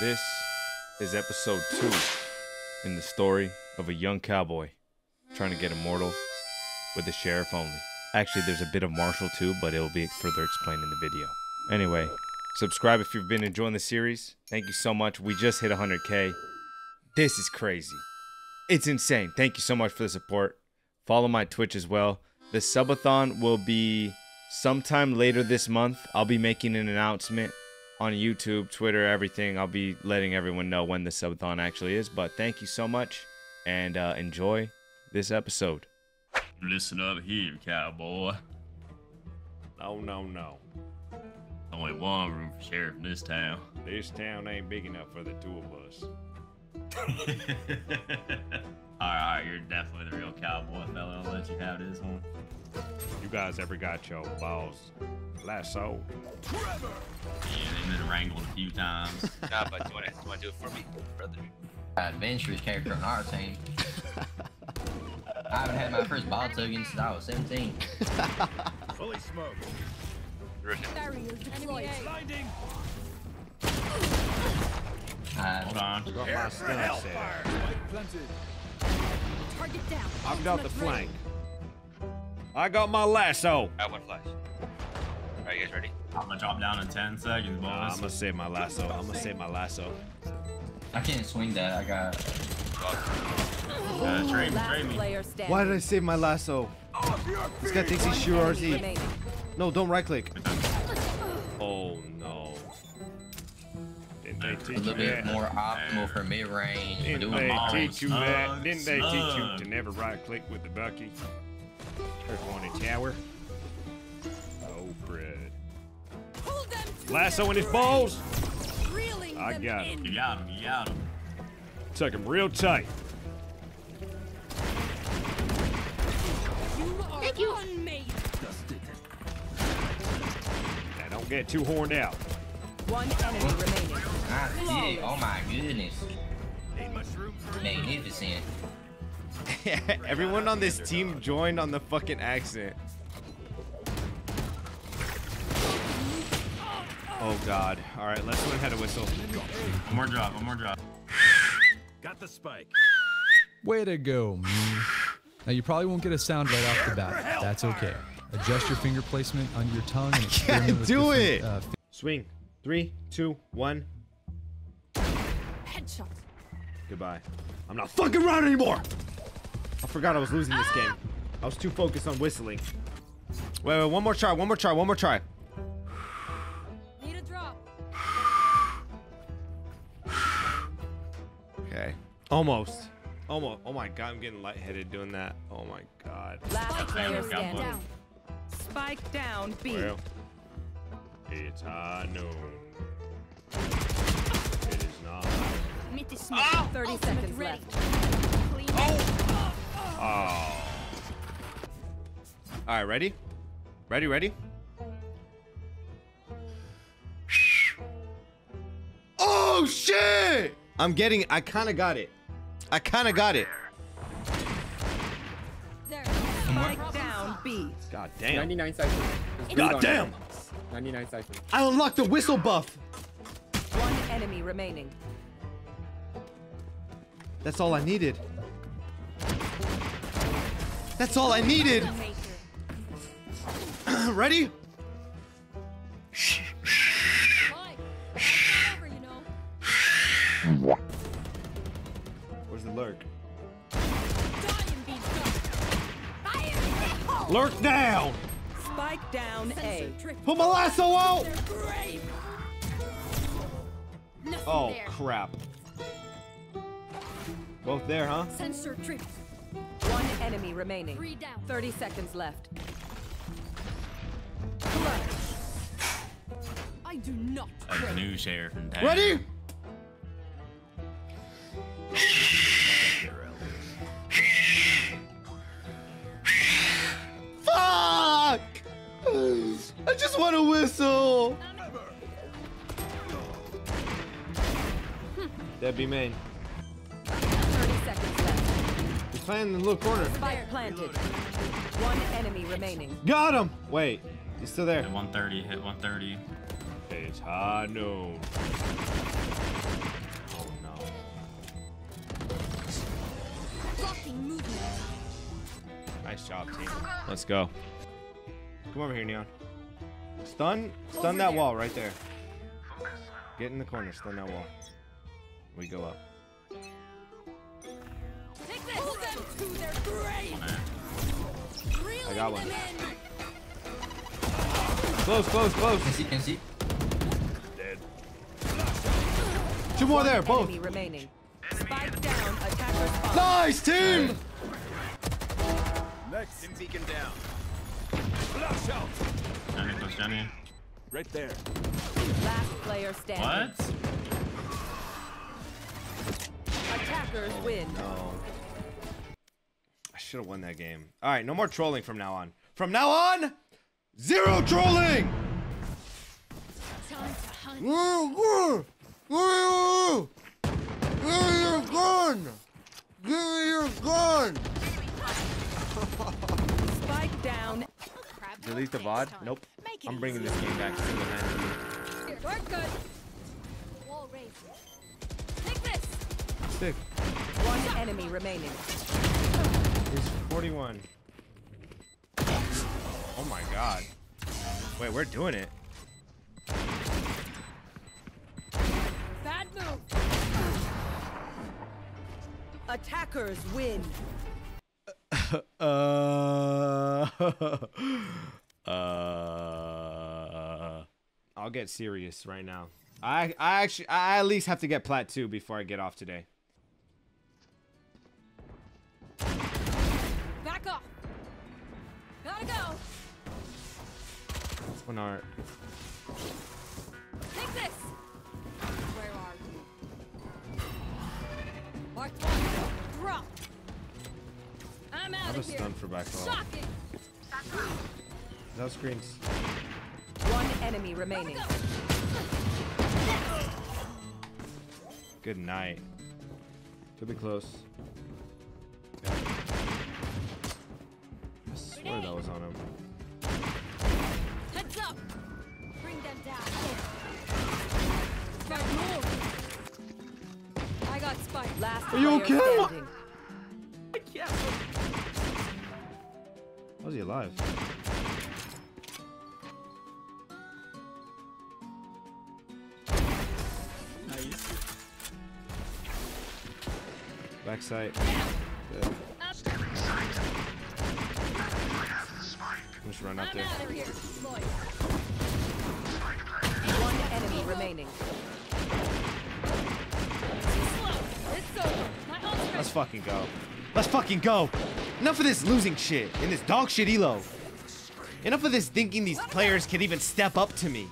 This is episode 2 in the story of a young cowboy trying to get immortal with the sheriff only. Actually, there's a bit of Marshall too, but it'll be further explained in the video. Anyway, subscribe if you've been enjoying the series. Thank you so much. We just hit 100K. This is crazy. It's insane. Thank you so much for the support. Follow my Twitch as well. The subathon will be sometime later this month. I'll be making an announcement on YouTube, Twitter, everything. I'll be letting everyone know when the subathon actually is. But thank you so much, and enjoy this episode. Listen up here, cowboy. Oh, no, no. Only one room for sheriff in this town. This town ain't big enough for the two of us. Alright, you're definitely the real cowboy, fella. I'll let you have this one. You guys ever got your balls lassoed? Trevor! Yeah, they've been wrangled a few times. Nah, but you wanna do it for me, brother? Adventurous character on our team. I haven't had my first ball token since I was 17. Fully smoked. Barriers deployed. Blinding. Hold on. Target down. I've got the flank. I got my lasso. I one flash. Are you guys ready? I'm gonna drop down in 10 seconds, boys. Nah, I'm gonna save my lasso. I can't swing that. I got. Trade me. Why did I save my lasso? This guy thinks he's sure RZ. No, don't right click. Oh no. Didn't they teach you that? More optimal for mid range. Didn't they teach you to never right click with the Bucky? On a tower. Oh, bread. Lasso in his balls. I got him. You got him. You got him. Tuck him real tight. Thank you. Now don't get too horned out. One enemy remaining. I did. Oh my goodness. Magnificent. Everyone on this team joined on the fucking accent. Oh god. Alright, let's learn how to whistle. One more drop. Got the spike. Way to go, man. Now you probably won't get a sound right off the bat. That's okay. Adjust your finger placement on your tongue. And I can't do it. Swing. 3, 2, 1. Headshot. Goodbye. I'm not fucking around anymore. I forgot I was losing this game. I was too focused on whistling. Wait, one more try. Need a drop. Okay. Almost. Almost. Oh my god, I'm getting lightheaded doing that. Oh my god. Last player standing. Spike down, B. Well, it's high noon. It is not. 30 seconds left. Oh. All right, ready? Ready? Oh shit! I kind of got it. Spike down, B. God damn. 99 Cypher. God damn. 99 Cypher. I unlocked the whistle buff. One enemy remaining. That's all I needed. Ready? Where's the lurk? Lurk down! Spike down A. Put my lasso out! Oh, crap. Both there, huh? Sensor tripped. One enemy remaining. 30 seconds left. I do not. A new sheriff in town. Ready? Fuck! I just want to whistle. That'd be main. Playing in the little corner. Spike planted. One enemy remaining. Got him. Wait, he's still there. Hit 130. page. I know. Oh no. Nice job, team. Let's go. Come over here, Neon. Stun that wall right there. Get in the corner, stun that wall. We go up. I got one. Close. Can see. Dead. Two more there, both. Remaining. Spike down, attacker. Nice team. Next, him beacon down. Flash out. Down here. Right there. Last player standing. What? Attackers win. No. I should have won that game. All right, no more trolling from now on. From now on, zero trolling. Give me your gun. Spike down. Delete the VOD? Nope. I'm bringing this game back. We're good. Take this. Stick. One enemy remaining. He's 41. Oh my god. Wait, we're doing it. Bad move. Attackers win. I'll get serious right now. I at least have to get plat 2 before I get off today. Back off. Gotta go. That's one art. Take this. Where are you? Mark one. Drop. I'm out of here. For back off. No screens. One enemy remaining. Good night. Could be close. I swear that was on him. Heads up. Bring them down. I got spiked. Last. Are you okay? Yeah. How's he alive? Nice. Back sight. Yeah. Just run up there. One enemy remaining. Let's fucking go. Let's fucking go. Enough of this losing shit and this dog shit elo. Enough of this thinking these players can even step up to me.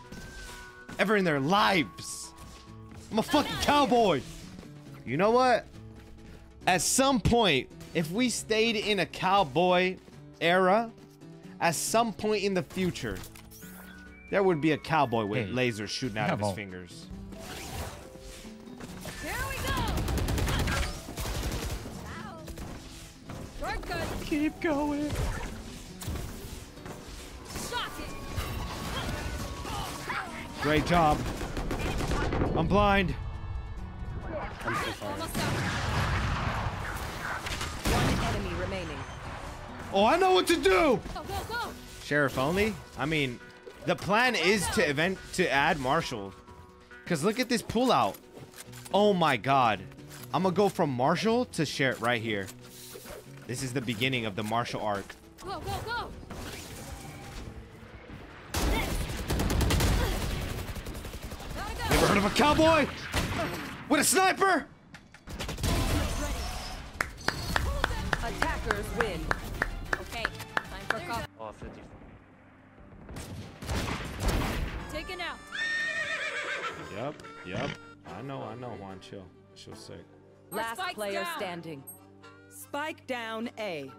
Ever in their lives. I'm a fucking cowboy. You know what? At some point, if we stayed in a cowboy era, at some point in the future, there would be a cowboy with lasers shooting out of his fingers. Keep going. Great job. I'm blind. I'm so sorry. One enemy remaining. Oh, I know what to do. Go. Sheriff only? I mean, the plan is to add Marshall. Cause look at this pullout. Oh my god. I'm gonna go from Marshall to Sheriff right here. This is the beginning of the martial arc. Go! Never heard of a cowboy with a sniper? Attackers win. Okay, time for coffee. Oh, 54. Taken out. Yep. I know, Juan. Chill sick. Last player standing. Spike down A.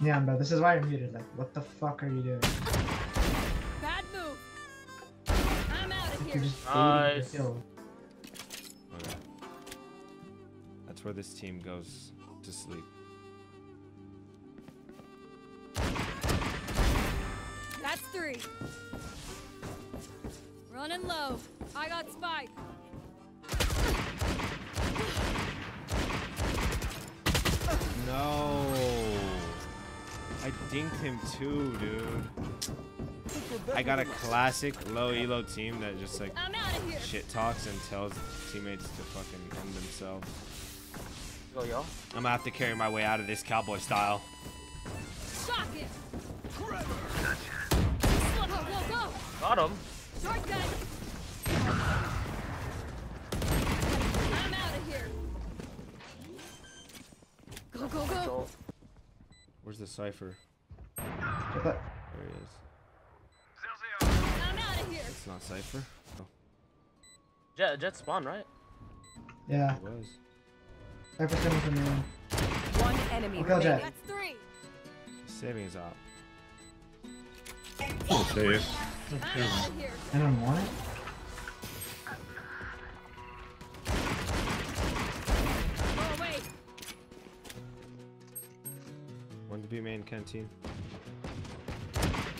Yeah, bro, this is why I muted. Like, what the fuck are you doing? Bad move. I'm out of here. Nice. Okay. That's where this team goes to sleep. That's 3. We're Running low. I got spike. No. I dinked him too, dude. I got a classic low elo team that just like shit talks and tells teammates to fucking end themselves. Go, y'all. I'm gonna have to carry my way out of this cowboy style. Shock it. Got him. Short gun. I'm out of here. Go, go, go. Where's the Cypher? There he is. I'm out of here. It's not Cypher. Oh. Jet spawn, right? Yeah. It was. Cypher's coming from Neon. One enemy. Kill Jet. That's three. Savings up. Oh, there he is. I don't want it. Oh, wait. One to be main canteen.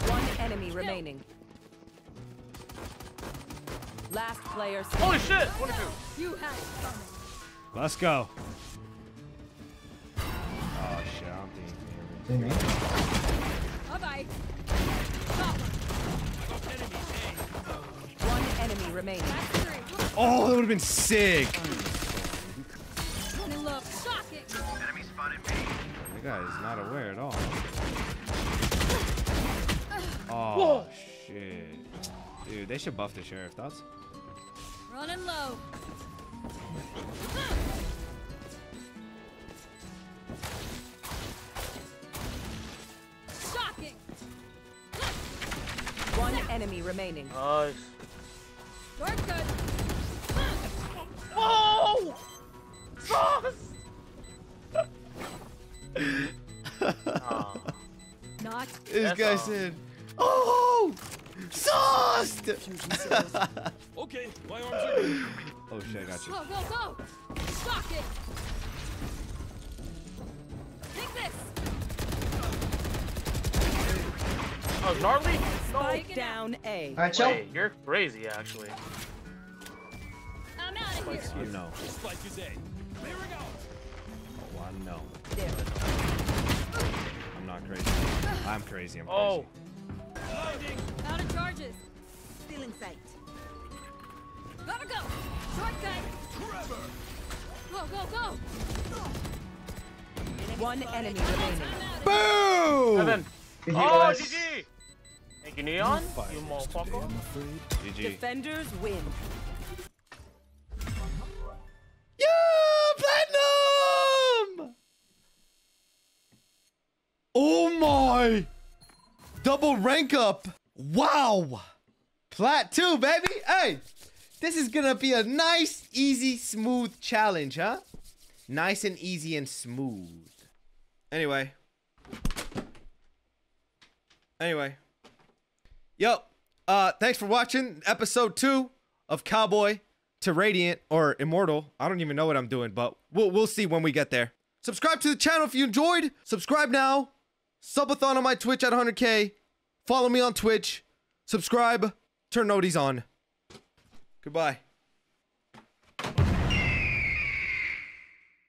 One enemy remaining. Last player. Holy shit! 1 or 2. You have it. Let's go. Oh shit! I'm being here. Bye bye. One enemy remaining. Oh, that would have been sick. Enemy spotted me. The guy is not aware at all. Oh shit, dude, they should buff the sheriff. Thoughts? Running low. One enemy remaining. Nice. You're good. Whoa! Sauce! Not this guy said, "Oh, sauced!" Okay, my arms are good. Oh shit, I got you. Go, go, go! Stock it. Take this. Oh, gnarly? Spike down A. Alright, chill. Wait, you're crazy, actually. I'm out of here. You know. Spike is A. Here we go. Oh, I know. Yeah. I'm not crazy. I'm crazy. I'm crazy. Oh. Out of charges. Stealing sight. Gotta go. Short guy. Forever. Go, go, go. One enemy remaining. Boom! Seven. Oh, GG! Thank you, Neon. You motherfucker. GG. Defenders win. Yeah! Platinum! Oh my! Double rank up. Wow! Plat 2, baby! Hey! This is gonna be a nice, easy, smooth challenge, huh? Nice and easy and smooth. Anyway. Yo, thanks for watching episode 2 of Cowboy to Radiant or Immortal. I don't even know what I'm doing, but we'll see when we get there. Subscribe to the channel if you enjoyed. Subscribe now. Subathon on my Twitch at 100K. Follow me on Twitch. Subscribe. Turn noties on. Goodbye.